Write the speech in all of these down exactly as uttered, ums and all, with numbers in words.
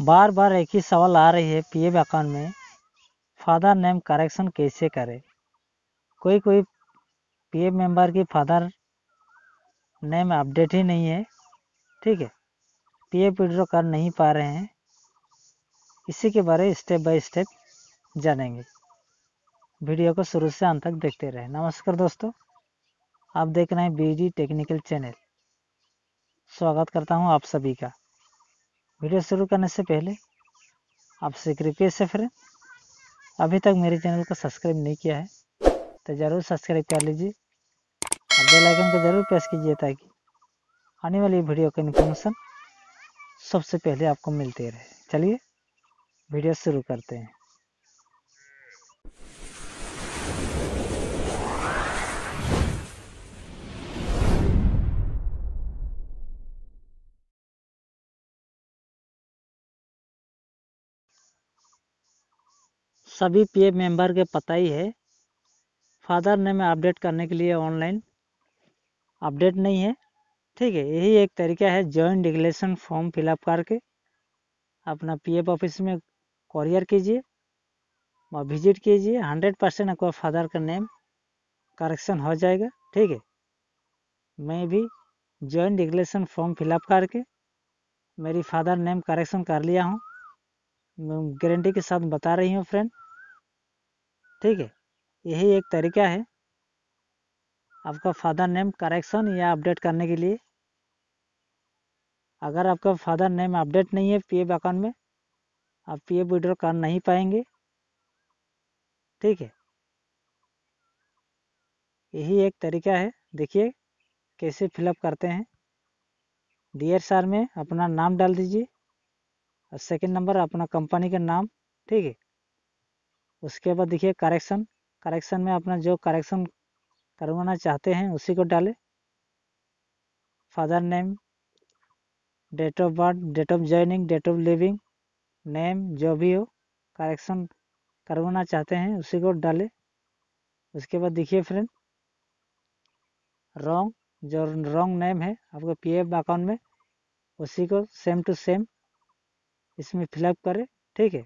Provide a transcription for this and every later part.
बार बार एक ही सवाल आ रही है पीएफ अकाउंट में फादर नेम करेक्शन कैसे करें। कोई कोई पीएफ मेंबर की फादर नेम अपडेट ही नहीं है, ठीक है, पीएफ विड्रॉ कर नहीं पा रहे हैं। इसी के बारे में स्टेप बाय स्टेप जानेंगे, वीडियो को शुरू से अंत तक देखते रहें। नमस्कार दोस्तों, आप देख रहे हैं बीडी टेक्निकल चैनल, स्वागत करता हूं आप सभी का। वीडियो शुरू करने से पहले आपसे एक रिक्वेस्ट है, फ्रेंड अभी तक मेरे चैनल को सब्सक्राइब नहीं किया है तो ज़रूर सब्सक्राइब कर लीजिए और बेल आइकन को ज़रूर प्रेस कीजिए ताकि आने वाली वीडियो का इन्फॉर्मेशन सबसे पहले आपको मिलते रहे। चलिए वीडियो शुरू करते हैं। सभी पीएफ मेंबर के पता ही है फादर नेम अपडेट करने के लिए ऑनलाइन अपडेट नहीं है, ठीक है। यही एक तरीका है जॉइंट डिक्लेरेशन फॉर्म फिलअप करके अपना पीएफ ऑफिस में कॉरियर कीजिए और विजिट कीजिए। हंड्रेड परसेंट आपका फादर का नेम करेक्शन हो जाएगा, ठीक है। मैं भी जॉइंट डिक्लेरेशन फॉर्म फिलअप करके मेरी फादर नेम करेक्शन कर लिया हूँ, गारंटी के साथ बता रही हूँ फ्रेंड, ठीक है। यही एक तरीका है आपका फादर नेम करेक्शन या अपडेट करने के लिए। अगर आपका फादर नेम अपडेट नहीं है पीएफ अकाउंट में, आप पीएफ विड्रॉ कर नहीं पाएंगे, ठीक है। यही एक तरीका है, देखिए कैसे फिलअप करते हैं। डी एस आर में अपना नाम डाल दीजिए और सेकेंड नंबर अपना कंपनी का नाम, ठीक है। उसके बाद देखिए करेक्शन, करेक्शन में अपना जो करेक्शन करवाना चाहते हैं उसी को डालें। Father name, date of birth, date of joining, date of living, name जो भी हो करेक्शन करवाना चाहते हैं उसी को डालें। उसके बाद देखिए फ्रेंड रॉन्ग, जो रॉन्ग नेम है आपका पीएफ अकाउंट में उसी को सेम टू सेम इसमें फिलअप करें, ठीक है।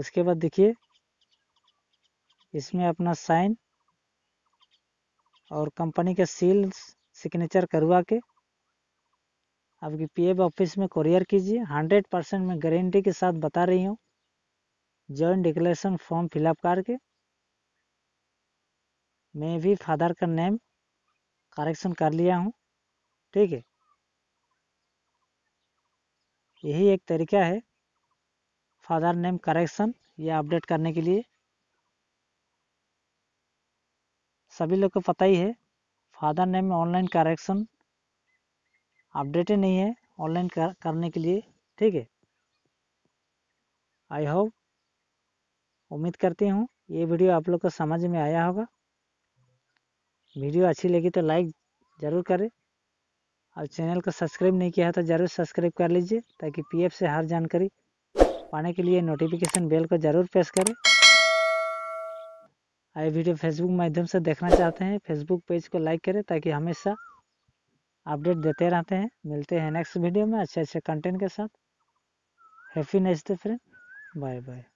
उसके बाद देखिए इसमें अपना साइन और कंपनी के सील सिग्नेचर करवा के आपकी पीएफ ऑफिस में कोरियर कीजिए। हंड्रेड परसेंट मैं गारंटी के साथ बता रही हूँ, जॉइंट डिक्लेरेशन फॉर्म फिलअप करके मैं भी फादर का नेम करेक्शन कर लिया हूँ, ठीक है। यही एक तरीका है फादर नेम करेक्शन या अपडेट करने के लिए। सभी लोग को पता ही है फादर नेम में ऑनलाइन करेक्शन अपडेट ही नहीं है ऑनलाइन कर, करने के लिए, ठीक है। आई होप, उम्मीद करती हूँ ये वीडियो आप लोग को समझ में आया होगा। वीडियो अच्छी लगी तो लाइक ज़रूर करें और चैनल को सब्सक्राइब नहीं किया है तो ज़रूर सब्सक्राइब कर लीजिए ताकि पीएफ से हर जानकारी पाने के लिए नोटिफिकेशन बेल को ज़रूर प्रेस करें। आए वीडियो फेसबुक माध्यम से देखना चाहते हैं, फेसबुक पेज को लाइक करें ताकि हमेशा अपडेट देते रहते हैं। मिलते हैं नेक्स्ट वीडियो में अच्छे अच्छे कंटेंट के साथ। Happy next day friend, bye bye.